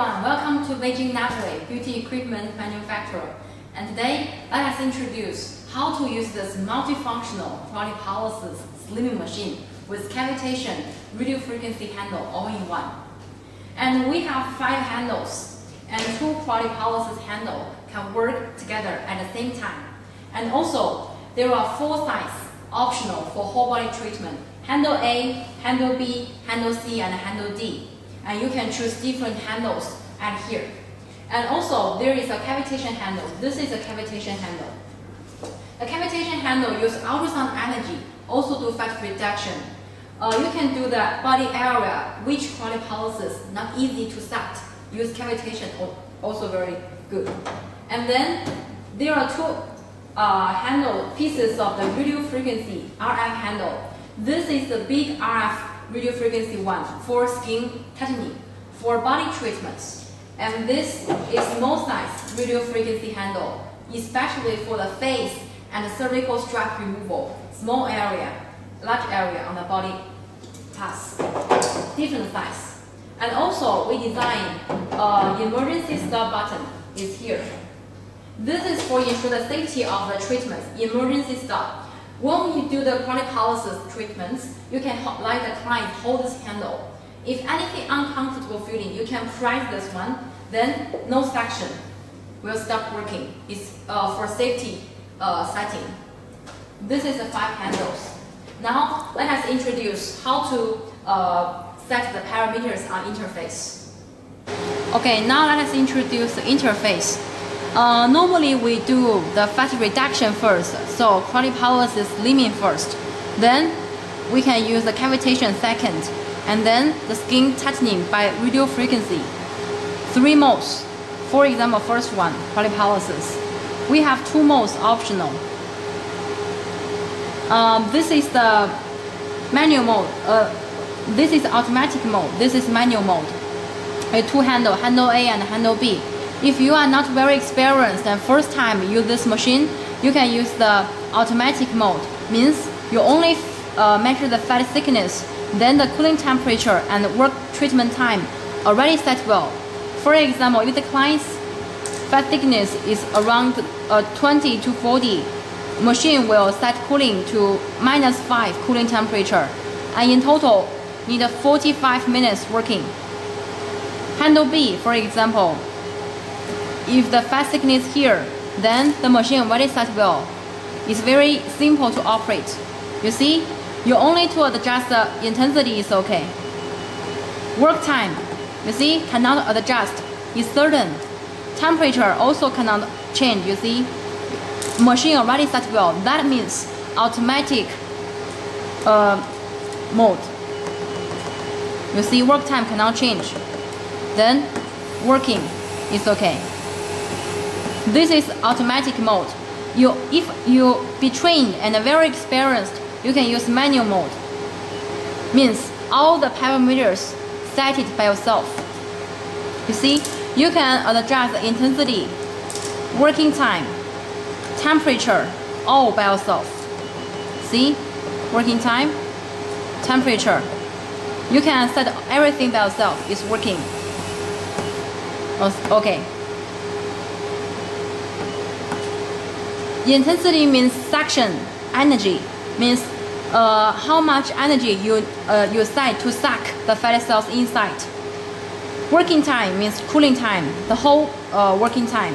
everyone, welcome to Beijing Nubway, beauty equipment manufacturer. And today, let us introduce how to use this multifunctional Cryolipolysis slimming machine with cavitation radio frequency handle all in one. And we have 5 handles, and 2 Cryolipolysis handle can work together at the same time. And also, there are 4 sizes optional for whole body treatment: handle A, handle B, handle C, and handle D. And you can choose different handles at here. And also, there is a cavitation handle. This is a cavitation handle. A cavitation handle uses ultrasound energy also do fat reduction. You can do the body area, which cryolipolysis not easy to set. Use cavitation also very good. And then there are 2 handle pieces of the radio frequency RF handle. This is the big RF radio frequency one for skin tightening, for body treatments. And this is small size radio frequency handle, especially for the face and cervical strap removal, small area, large area on the body parts, different size. And also we design emergency stop button is here. This is for ensure the safety of the treatments, emergency stop. When you do the cryolipolysis treatments, you can let the client hold this handle. If anything uncomfortable feeling, you can press this one, then no suction will stop working. It's for safety setting. This is the 5 handles. Now, let us introduce how to set the parameters on interface. Okay, now let us introduce the interface. Normally we do the fat reduction first, so cryolipolysis slimming first, then we can use the cavitation second, and then the skin tightening by radio frequency. 3 modes. For example, first one, cryolipolysis. We have 2 modes optional. This is the manual mode, this is automatic mode, this is manual mode. 2 handles, handle A and handle B. If you are not very experienced and first time use this machine, you can use the automatic mode. Means you only measure the fat thickness, then the cooling temperature and work treatment time already set well. For example, if the client's fat thickness is around 20 to 40, machine will set cooling to -5 cooling temperature, and in total need 45 minutes working. Handle B, for example. If the fat thickness is here, then the machine already set well. It's very simple to operate. You see, you only to adjust the intensity is okay. Work time, you see, cannot adjust. It's certain. Temperature also cannot change, you see. Machine already set well. That means automatic mode. You see, work time cannot change. Then working is okay. This is automatic mode. If you be trained and very experienced, you can use manual mode. Means all the parameters set it by yourself. You see, you can adjust the intensity, working time, temperature, all by yourself. See, working time, temperature. You can set everything by yourself. It's working. Okay. Intensity means suction energy, means how much energy you set to suck the fat cells inside. Working time means cooling time, the whole working time.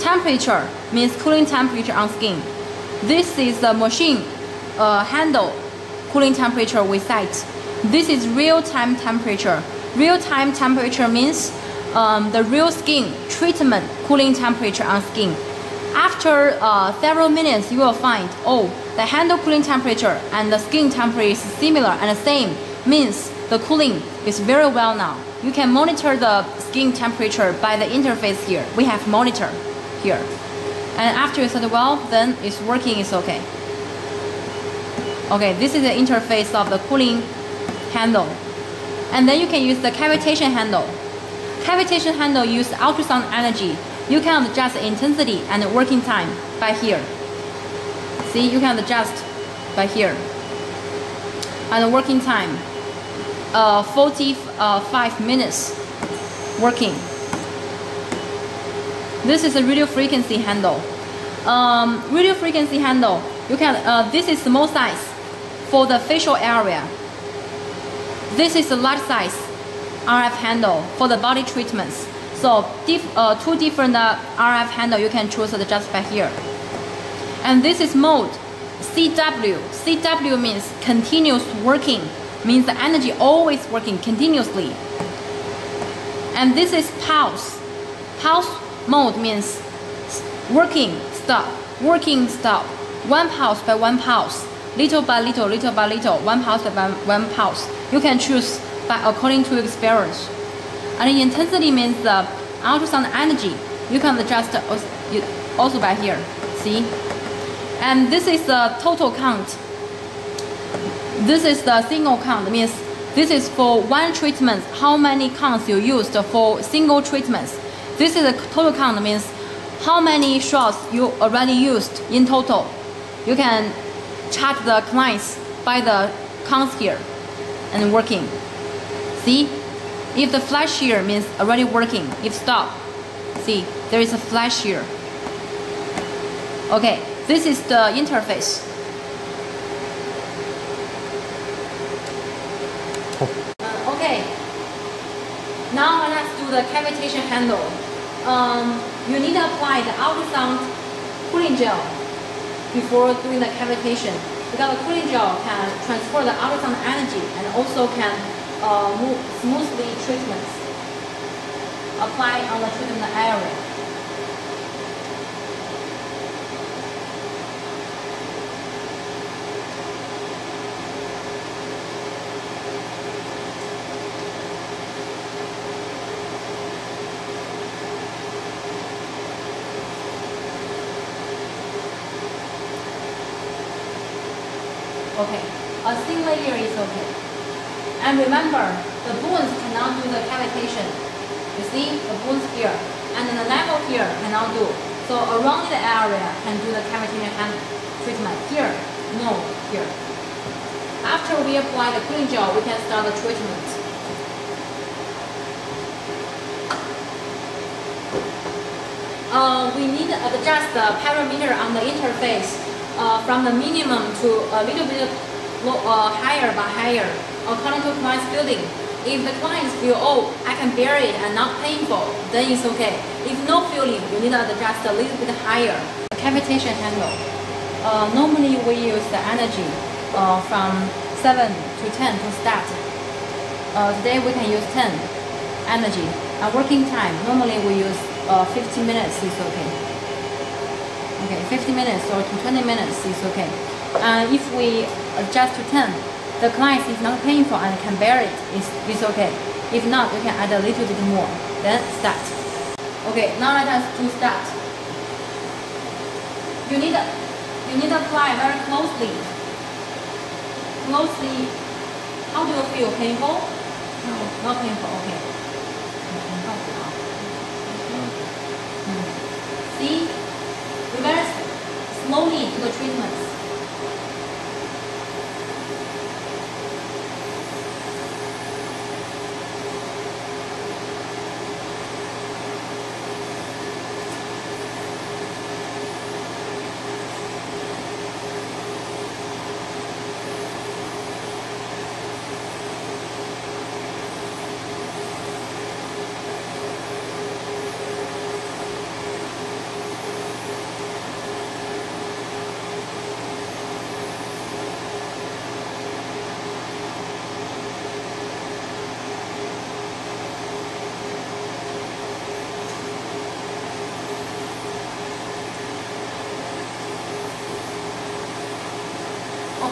Temperature means cooling temperature on skin. This is the machine handle cooling temperature we set. This is real time temperature. Real time temperature means the real skin treatment cooling temperature on skin. After several minutes, you will find, oh, the handle cooling temperature and the skin temperature is similar and the same. Means the cooling is very well now. You can monitor the skin temperature by the interface here. We have monitor here. And after you set well, then it's working, it's okay. Okay, this is the interface of the cooling handle. And then you can use the cavitation handle. Cavitation handle uses ultrasound energy. You can adjust the intensity and the working time by here. See, you can adjust by here. And the working time, 45 minutes working. This is a radio frequency handle. Radio frequency handle, you can, this is small size for the facial area. This is a large size RF handle for the body treatments. So two different RF handle you can choose just by here. And this is mode CW. CW means continuous working, means the energy always working continuously. And this is pulse. Pulse mode means working, stop, working, stop. One pulse by one pulse, little by little, little by little, one pulse by one pulse. You can choose by according to experience. And intensity means the ultrasound energy. You can adjust also by here, see? And this is the total count. This is the single count, means this is for one treatment, how many counts you used for single treatments. This is a total count, means how many shots you already used in total. You can chart the clients by the counts here and working. See? If the flash here means already working, if stop, see, there is a flash here. Okay, this is the interface. Okay, now let's do the cavitation handle. You need to apply the ultrasound cooling gel before doing the cavitation, because the cooling gel can transfer the ultrasound energy and also can smoothly treatments apply on the treatment area. Okay, a single layer is okay. And remember, the bones cannot do the cavitation. You see, the bones here, and the level here cannot do. So around the area can do the cavitation treatment. Here, no, here. After we apply the cooling gel, we can start the treatment. We need to adjust the parameter on the interface from the minimum to a little bit higher by higher, according to client's feeling. If the clients feel, oh, I can bear it and not painful, then it's okay. If no feeling, you need to adjust a little bit higher. The cavitation handle. Normally we use the energy from 7 to 10 to start. Today we can use 10 energy. Working time, normally we use 15 minutes, it's okay. Okay, 15 minutes or to 20 minutes, it's okay. If we adjust to 10, the client is not painful and can bear it, it's okay. If not, you can add a little bit more. Then start. Okay, now let us do start. You need to apply very closely. Closely. How do you feel? Painful? No, not painful. Okay. See, we very slowly do the treatments.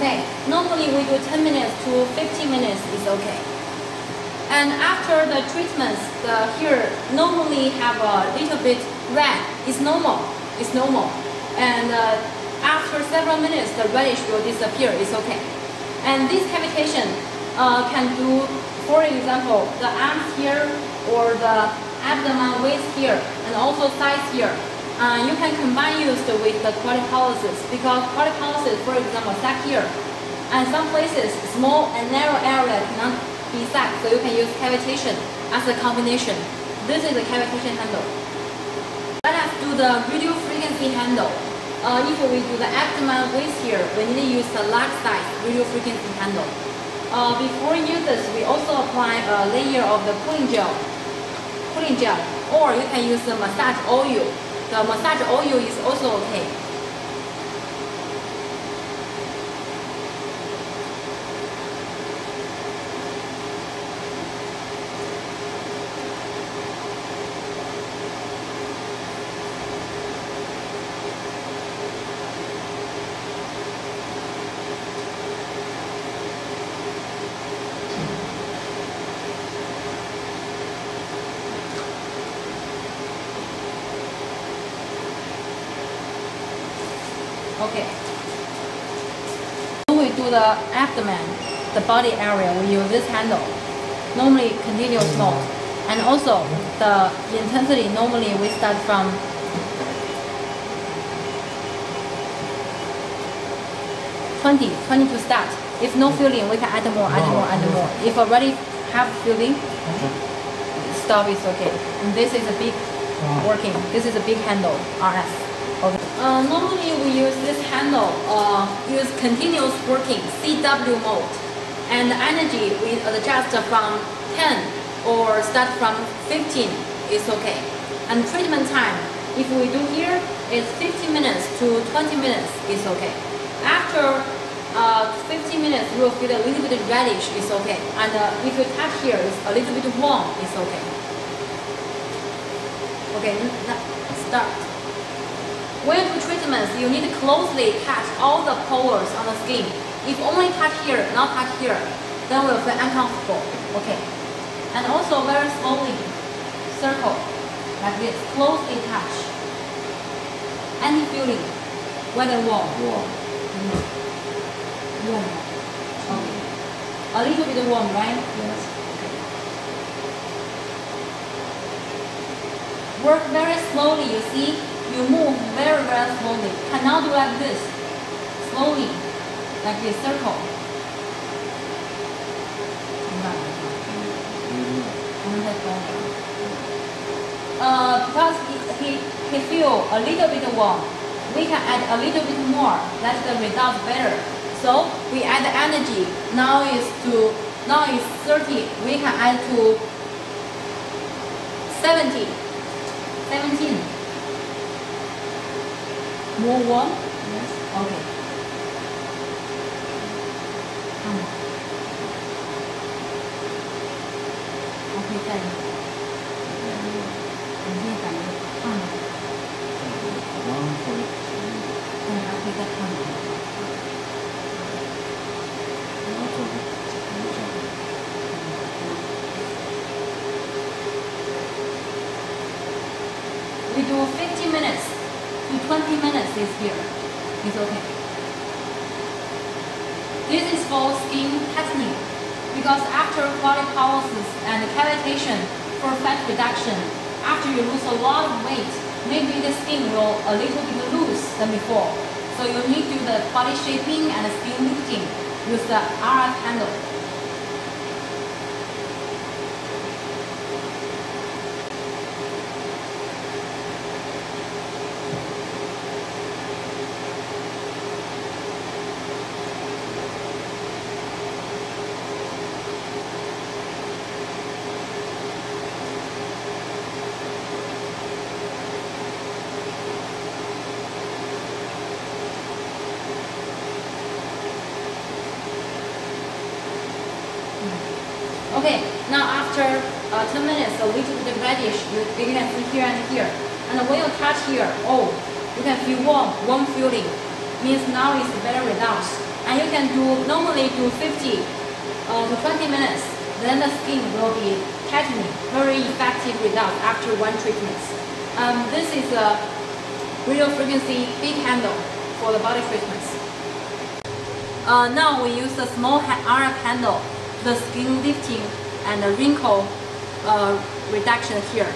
Okay, normally we do 10 minutes to 15 minutes is okay. And after the treatments, the here normally have a little bit red. It's normal. It's normal. And after several minutes, the reddish will disappear. It's okay. And this cavitation can do, for example, the arms here or the abdomen waist here, and also thighs here. You can combine used with the cryolipolysis, because cryolipolysis, for example, sac here, and some places small and narrow area cannot be sac, so you can use cavitation as a combination. This is the cavitation handle. let us do the radio frequency handle. If we do the abdomen width here, we need to use the large size radio frequency handle. Before you use this, we also apply a layer of the cooling gel, or you can use the massage oil. The massage oil is also okay. Okay. When we do the abdomen, the body area, we use this handle. Normally continuous mode. And also the intensity, normally we start from 20 to start. If no feeling, we can add more. If already have feeling, stop, it's okay. And this is a big working. This is a big handle, RF. Okay. Normally we use this handle, use continuous working, CW mode. And the energy we adjust from 10 or start from 15, it's okay. And treatment time, if we do here, it's 15 minutes to 20 minutes, it's okay. After 15 minutes, you will feel a little bit reddish, it's okay. And if you touch here, it's a little bit warm, it's okay. Okay, let's start. When you do treatments, you need to closely touch all the pores on the skin. If only touch here, not touch here, then we'll feel uncomfortable. Okay. And also very slowly, circle, like this, closely touch. Any feeling, wet and warm. Warm. Warm. Okay. A little bit warm, right? Yes. Work very slowly, you see? You move very slowly. Cannot do like this. Slowly, like this circle. Because he feel a little bit warm, we can add a little bit more. That's the result better. So we add the energy. Now is 30. We can add to 70. 17. More warm? Yes. Okay. Come on. Okay, thank you. We do 50 minutes. 20 minutes is here. It's okay. This is for skin tightening, because after cryolipolysis and cavitation for fat reduction, after you lose a lot of weight, maybe the skin will a little bit loose than before. So you need to do the body shaping and skin lifting with the RF handle. Okay, now after 10 minutes, a little bit reddish, you can feel here and here. And when you touch here, oh, you can feel warm feeling. Means now it's better result. And you can normally do 50 to 20 minutes. Then the skin will be tightening. Very effective result after one treatment. This is a radio frequency big handle for the body treatments. Now we use the small RF handle. The skin lifting and the wrinkle reduction here.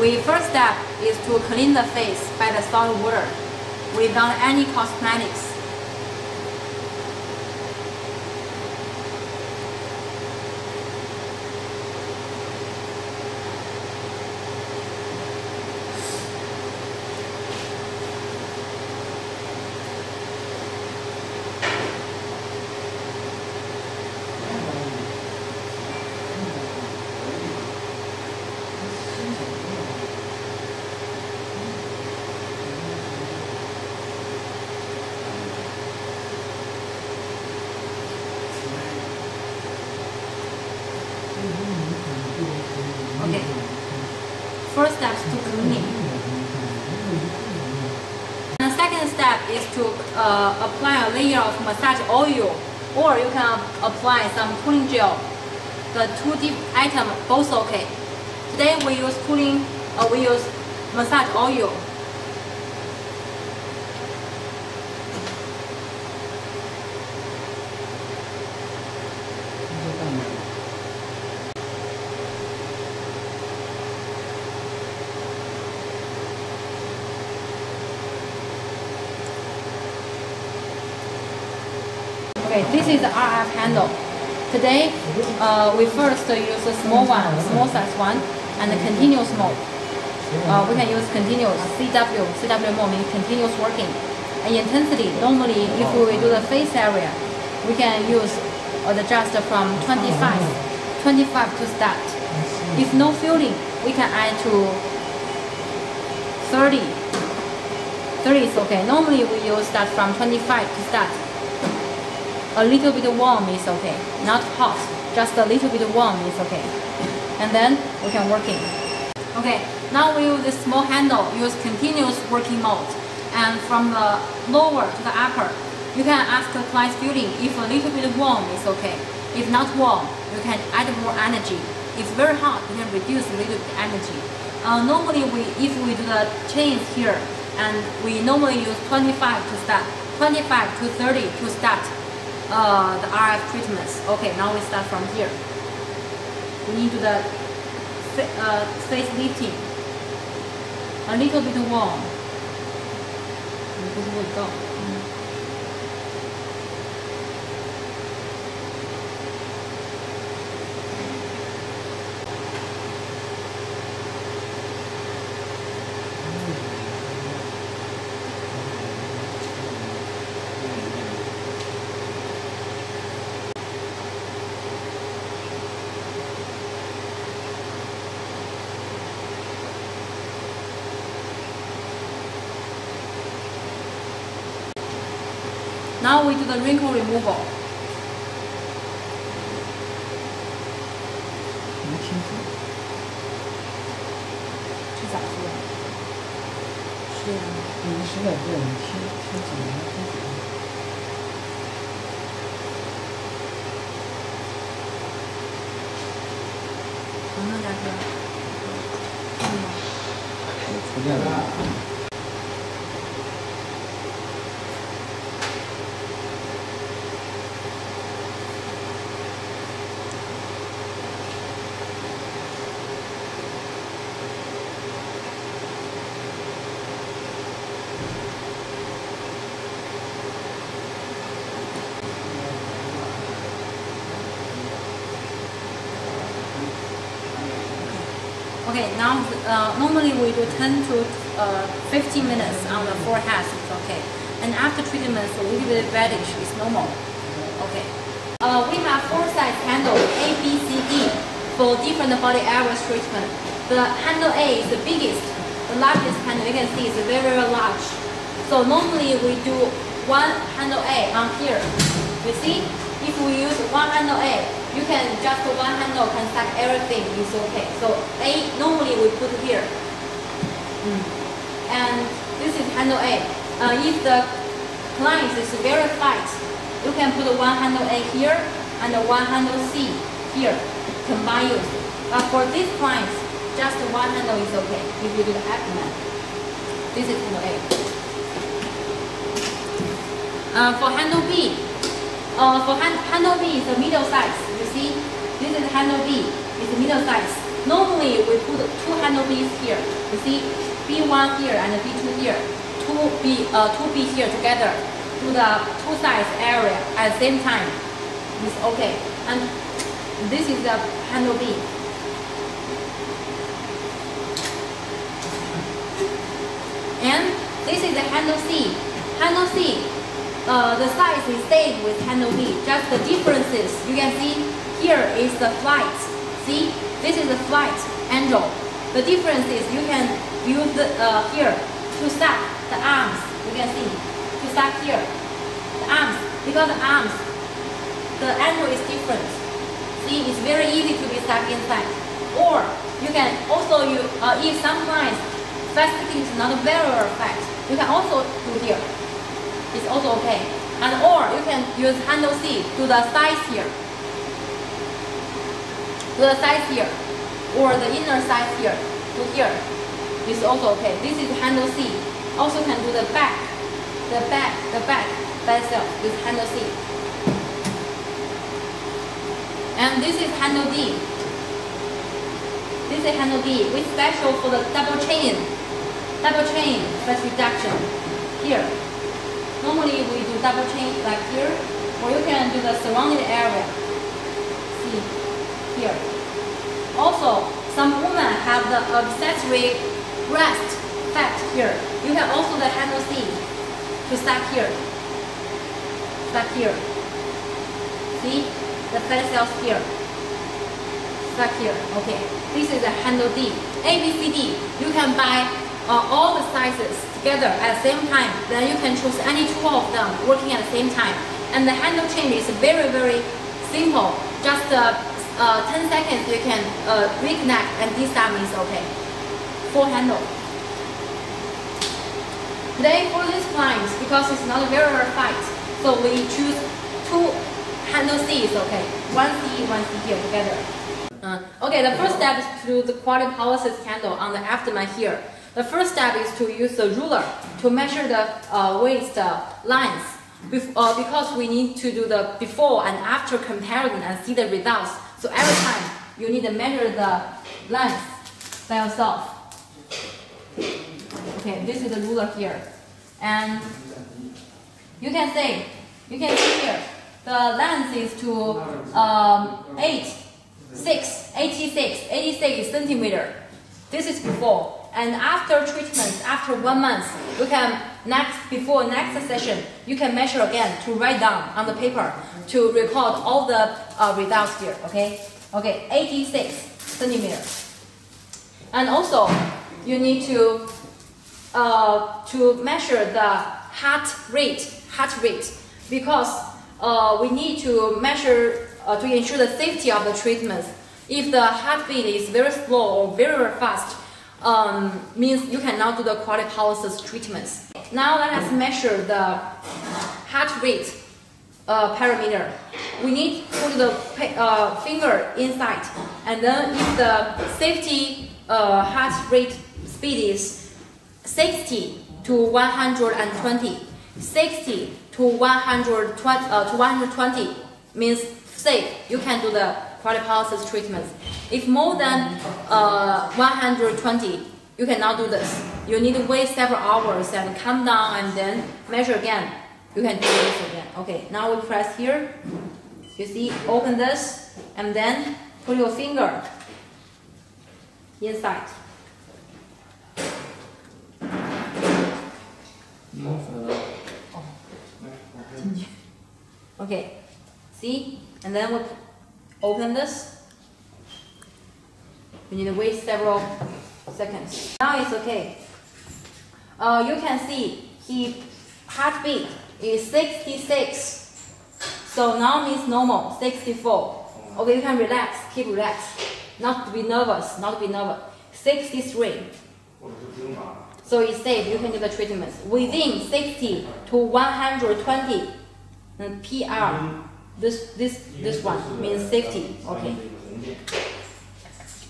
We first step is to clean the face by the salt water without any cosmetics. step is to apply a layer of massage oil, or you can apply some cooling gel. The two items both okay. Today we use cooling, we use massage oil. Okay, this is the RF handle. Today, we first use a small one, small size one, and the continuous mode. We can use continuous, CW mode means continuous working. And intensity, normally if we do the face area, we can use or adjust from 25 to start. If no feeling, we can add to 30. 30 is okay. Normally we use start from 25 to start. A little bit warm is okay, not hot, just a little bit warm is okay. And then we can work in. Okay, now we use the small handle, use continuous working mode. And from the lower to the upper, you can ask the client's feeling. If a little bit warm is okay. If not warm, you can add more energy. If very hot, you can reduce a little bit energy. Normally, if we do the change here, and we normally use 25 to start, 25 to 30 to start. The RF treatments. Okay, now we start from here. We need to do the face lifting. A little bit warm. This will go. Now we do the wrinkle removal. Okay, now normally we do 10 to 15 minutes on the forehead, it's okay. And after treatment, so a little bit reddish is normal. Okay. We have four size handles, A, B, C, D, for different body areas treatment. The handle A is the biggest, the largest handle you can see is very, very large. So normally we do one handle A on here. You see, if we use one handle A, you can just one handle can stack everything, it's okay. So A normally we put here. And this is handle A. If the client is very tight, you can put one handle A here and one handle C here, combine use. But for this client, just one handle is okay if you do the abdomen. This is handle A. For handle B, handle B is the middle size. You see, this is handle B. It's the middle size. Normally, we put two handle Bs here. You see, B1 here and B2 here. Two B here together to the two size area at the same time. It's okay. And this is the handle B. And this is the handle C. Handle C. The size is same with handle B, just the differences. You can see here is the flight. See, this is the flight angle. The difference is you can use the, here to stack the arms. You can see to stack here the arms, because the arms, the angle is different. See, it's very easy to be stuck inside. Or you can also use if sometimes fast is not very fast, you can also do here. It's also okay. And or you can use handle C to the sides here. To the sides here. Or the inner side here. To here. It's also okay. This is handle C. Also can do the back. The back by itself with handle C. And this is handle D. This is handle D. We special for the double chain. Double chain stress reduction. Here. Normally we do double chain like here. Or you can do the surrounding area. See here. Also, some women have the accessory breast fat here. You can also the handle C to start here. Start here. See? The fat cells here, stuck here, okay. This is a handle D. A, B, C, D, you can buy all the sizes together at the same time. Then you can choose any two of them working at the same time. And the handle change is very, very simple. Just 10 seconds you can reconnect and disarm is okay. Full handle. Today for this client, because it's not very tight, so we choose two handle C is okay. One C here together. Okay, the first step is to do the Cryolipolysis candle on the abdomen here. The first step is to use the ruler to measure the waist lines because we need to do the before and after comparison and see the results. So every time you need to measure the lines by yourself. Okay, this is the ruler here. And you can see here. The length is to 86 centimeter. This is before. And after treatment, after 1 month, you can before next session, you can measure again to write down on the paper to record all the results here. Okay, okay, 86 centimeter. And also, you need to measure the heart rate because. We need to measure to ensure the safety of the treatments. If the heartbeat is very slow or very fast, means you cannot do the Cryolipolysis treatments. Now let us measure the heart rate parameter. We need to put the finger inside, and then if the safety heart rate speed is 60 to 120, 60 to 120 means safe. You can do the Cryolipolysis treatments. If more than 120, you cannot do this. You need to wait several hours and calm down and then measure again. You can do this again. Okay, now we press here. You see, open this and then put your finger inside. Okay, see, and then we'll open this. We need to wait several seconds. Now it's okay. You can see his heartbeat is 66. So now means normal, 64. Okay, you can relax, keep relaxed. Not be nervous, 63. So it's safe, you can do the treatments. Within 60 to 120. And PR, this one means safety, okay,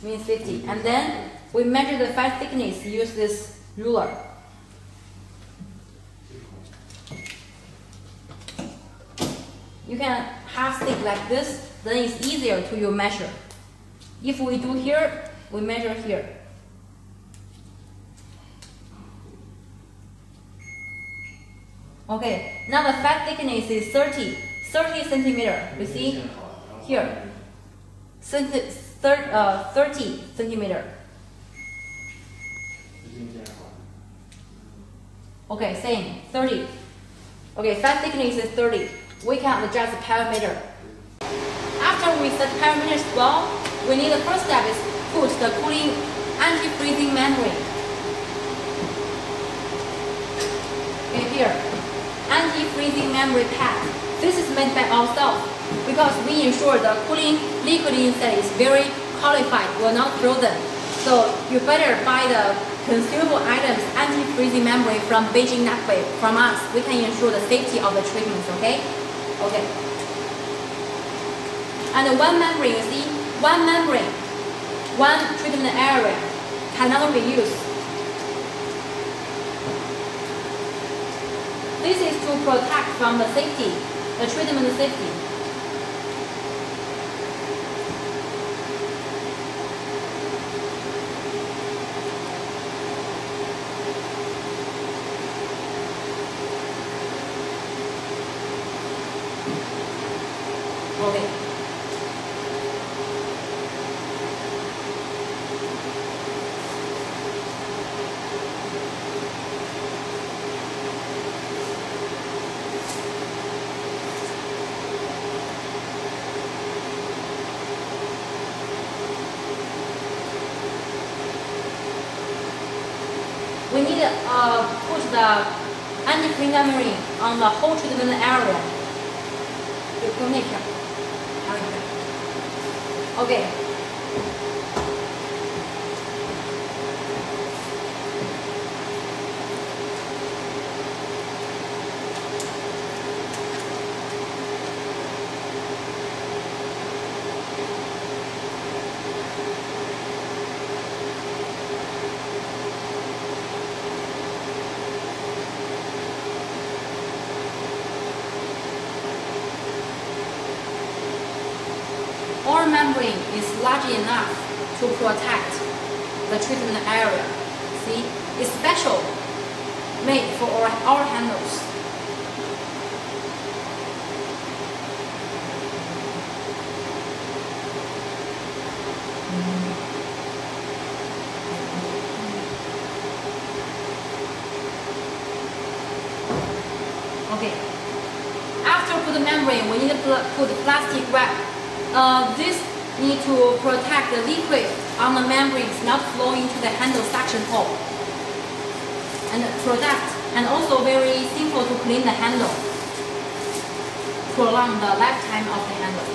means safety. And then we measure the fat thickness, use this ruler. You can half stick like this, then it's easier to measure. If we do here, we measure here. Okay, now the fat thickness is 30 centimeter. You see here, 30 centimeter. Okay, same 30. Okay, fat thickness is 30. We can adjust the parameter. After we set parameters well, we need the first step is put the cooling anti-freezing membrane. Okay, here. Anti-freezing membrane pad. This is made by ourselves because we ensure the cooling liquid inside is very qualified, will not frozen. So you better buy the consumable items, anti-freezing membrane from Beijing Nubway, from us. We can ensure the safety of the treatments, okay? Okay. And one membrane, you see, one membrane, one treatment area cannot be used. This is to protect from the safety, the treatment safety. Okay. We need to put the anti-fingerprint on the whole treatment area. Okay. Our membrane is large enough to protect the treatment area. See, it's special made for our handles. Okay. After put the membrane, we need to put the plastic wrap. This need to protect the liquid on the membranes not flow into the handle suction hole, and protect, and also very simple to clean the handle, prolong the lifetime of the handle.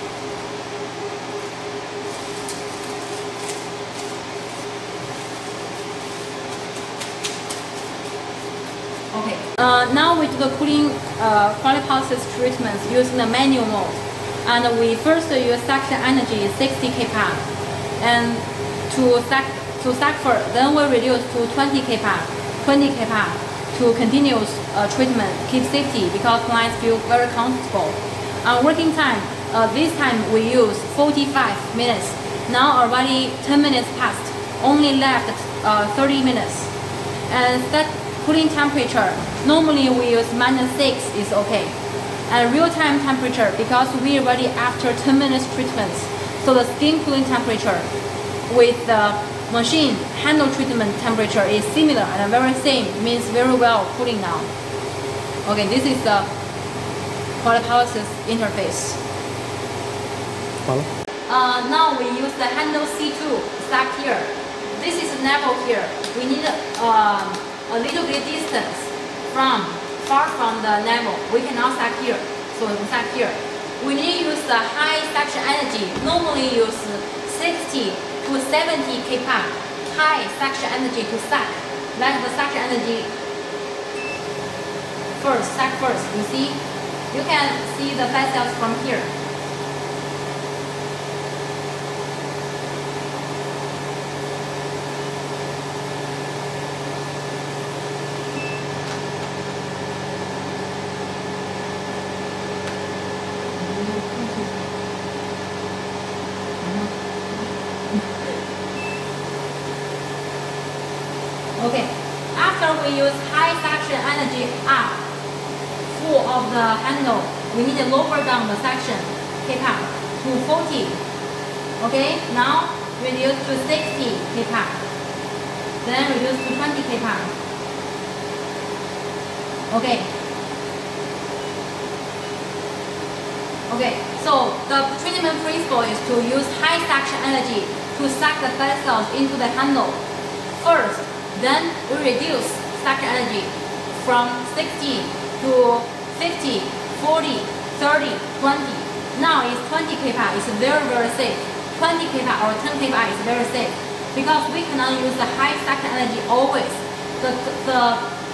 Okay. Now we do the cooling cryolipolysis treatments using the manual mode. And we first use suction energy 60 kPa, and to suck for, then we reduce to 20 kPa to continuous treatment, keep safety because clients feel very comfortable. Working time, this time we use 45 minutes. Now already 10 minutes passed, only left 30 minutes. And set cooling temperature, normally we use -6 is okay. And real-time temperature, because we already after 10 minutes treatments, so the skin cooling temperature with the machine handle treatment temperature is similar and very same, means very well cooling now. Okay, this is the cryolipolysis interface. Now we use the handle C2 stuck here. This is level here. We need a little bit distance from. Far from the level, we cannot suck here, so we can suck here. We need to use the high suction energy, normally use 60 to 70 kPa, high suction energy to suck. Let the suction energy first, suck first, you see? You can see the fat cells from here. Okay, after we use high suction energy up, full of the handle, we need to lower down the suction kPa to 40. Okay, now reduce to 60 kPa, then reduce to 20 kPa. Okay. Okay, so the treatment principle is to use high suction energy to suck the fat cells into the handle first. Then we reduce suction energy from 60 to 50, 40, 30, 20. Now it's 20 kPa, it's very, very safe. 20 kPa or 10 kPa is very safe. because we cannot use the high static energy always.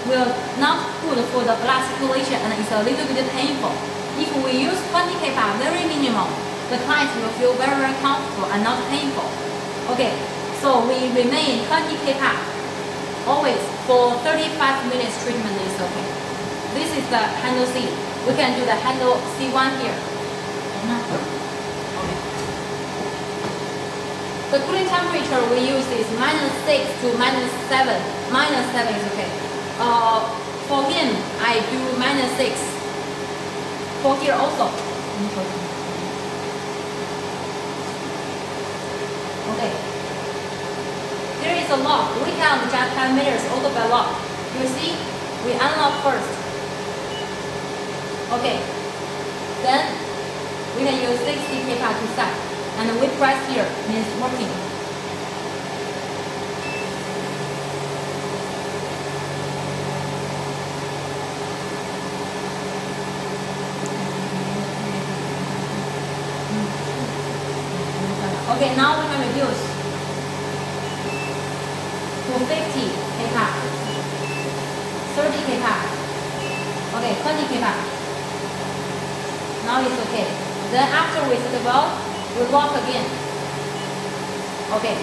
Will not good for the blood circulation, and it's a little bit painful. If we use 20 kPa, very minimal, the clients will feel very, very comfortable and not painful. Okay, so we remain 20 kPa always for 35 minutes treatment is okay. This is the handle C. We can do the handle C1 here. Okay. The cooling temperature we use is -6 to -7. -7 is okay. For him, I do -6. For here also. Okay. Here is a lock. We can adjust parameters also by lock. You see, we unlock first. Okay. Then we can use 60 kPa to set, and we press here means working. Okay, now we can reduce to 50 kPa, 30 kPa, okay, 20 kPa. Now it's okay. Then after we set the ball, we walk again. Okay,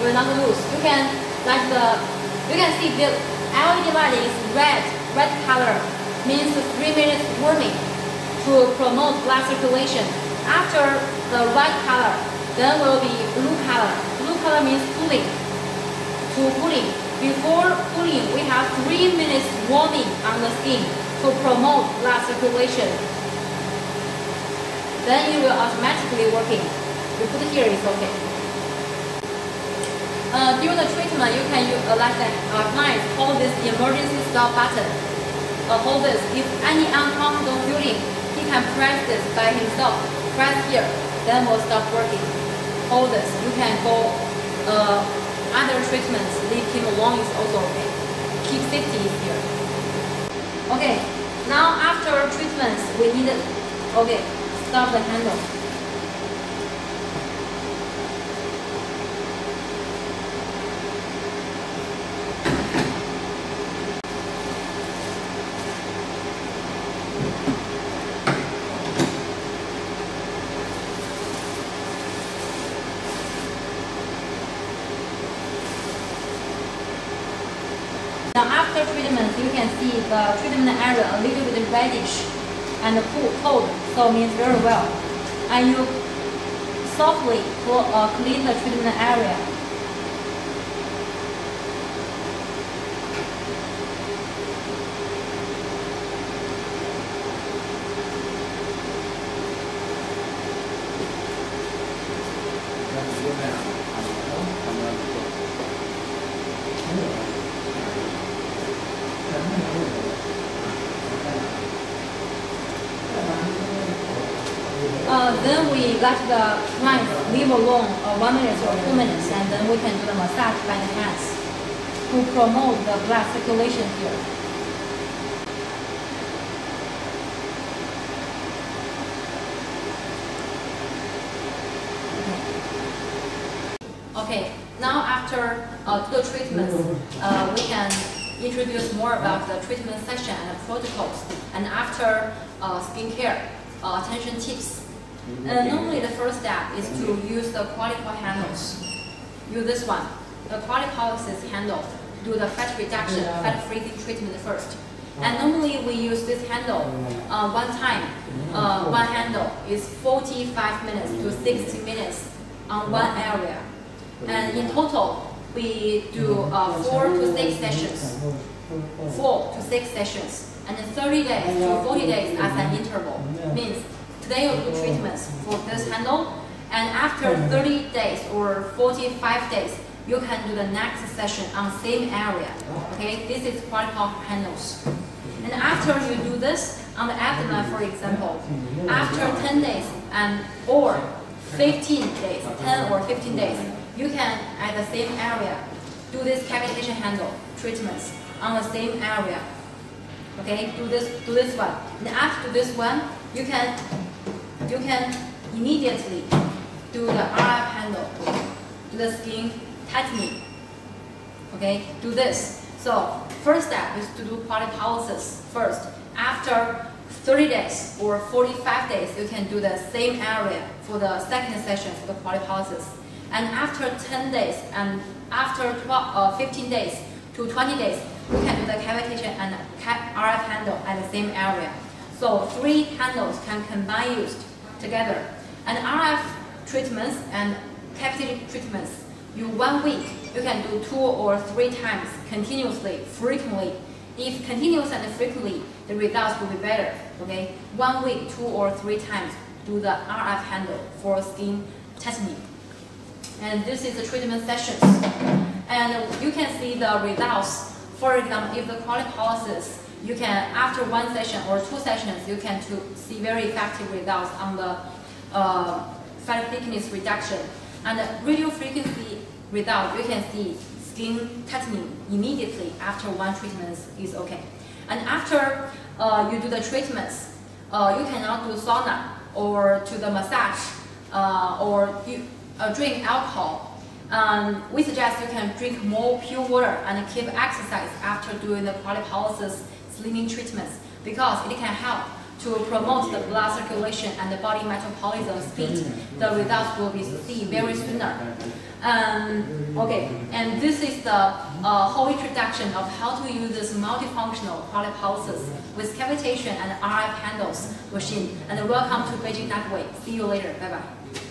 we will not lose. You can like the, you can see the LED light is red color means 3 minutes warming to promote blood circulation. After the white color, then will be blue color. Blue color means cooling. To cooling. Before cooling, we have 3 minutes warming on the skin to promote blood circulation. Then it will automatically working. You put here is okay. During the treatment, you can use like that. Clients hold this emergency stop button. Hold this. If any uncomfortable feeling, he can press this by himself. Press here, then will stop working. All this, you can go other treatments, leave him alone is also okay. Keep safety here. Okay, now after treatments, we need, okay, stop the handle. After treatment, you can see the treatment area a little bit reddish and cold, so it means very well. And you softly clean the treatment area. Then we let the client leave alone 1 minute or 2 minutes, and then we can do the massage by the hands to promote the blood circulation here. Okay, now after the treatments, we can introduce more about the treatment session and protocols, and after skincare, attention tips. Normally the first step is to use the Cryolipolysis handles. Use this one, the Cryolipolysis handle. Do the fat reduction, fat freezing treatment first. And normally we use this handle one time. One handle is 45 minutes to 60 minutes on one area. And in total, we do 4 to 6 sessions. 4 to 6 sessions. And 30 days to 40 days as an interval. Means they will do treatments for this handle, and after 30 days or 45 days, you can do the next session on same area. Okay, this is Cryolipolysis handles. And after you do this on the abdomen, for example, after 10 days and or 15 days, 10 or 15 days, you can at the same area do this cavitation handle treatments on the same area. Okay, do this one, and after this one, you can. You can immediately do the RF handle, do the skin tightening. Okay, do this. So first step is to do polypolysis first. After 30 days or 45 days, you can do the same area for the second session for the polypolysis. And after 10 days and after 15 days to 20 days, you can do the cavitation and RF handle at the same area. So three handles can combine used together. And RF treatments and cavitation treatments, you 1 week, you can do 2 or 3 times continuously, frequently. If continuous and frequently, the results will be better. Okay, 1 week, 2 or 3 times, do the RF handle for skin tightening. And this is the treatment sessions. And you can see the results. For example, if the cryolipolysis, you can, after 1 session or 2 sessions, you can see very effective results on the fat thickness reduction. And radiofrequency result, you can see skin tightening immediately after 1 treatment is okay. And after you do the treatments, you cannot do sauna or to the massage or you drink alcohol. We suggest you can drink more pure water and keep exercise after doing the cryolipolysis slimming treatments, because it can help to promote the blood circulation and the body metabolism speed. The results will be seen very sooner. Okay, and this is the whole introduction of how to use this multifunctional cryolipolysis with cavitation and RF handles machine. And welcome to Beijing Nubway. See you later. Bye bye.